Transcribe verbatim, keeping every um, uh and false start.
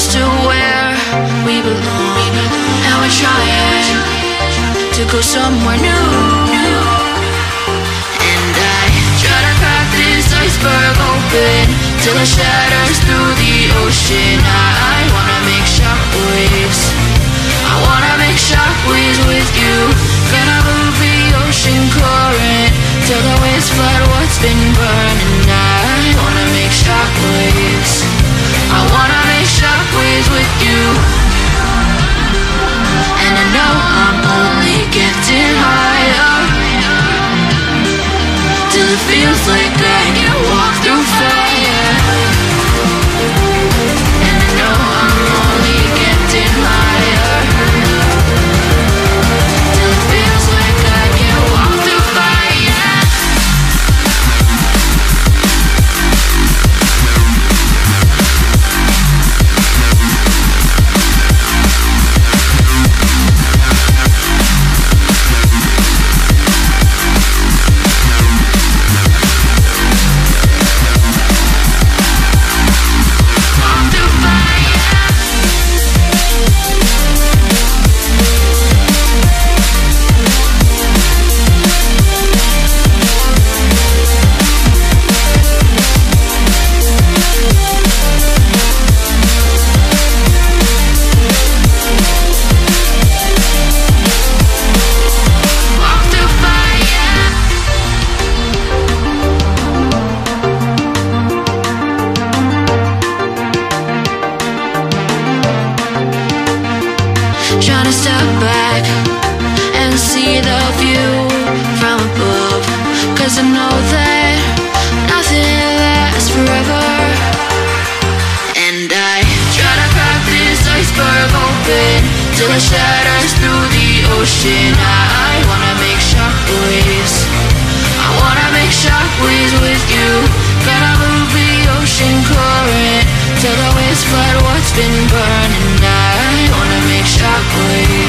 close to where we belong. And we're trying to go somewhere new. And I try to crack this iceberg open till it shatters through the ocean. I wanna make shockwaves. I wanna make shockwaves with you. Gonna move the ocean current till the waves flood what's been burning. I wanna make shockwaves. I wanna make shockwaves with you. And I know I'm only getting higher till it feels like I can walk through fire. And I know I'm only getting higher till it feels like I can walk through fire. Trying to step back and see the view from above, cause I know that nothing lasts forever. And I try to crack this iceberg open till it shatters through the ocean. I, I wanna make shockwaves. I wanna make shockwaves with you. Gonna move the ocean current till the waves flood what's been burning. I wanna make shockwaves.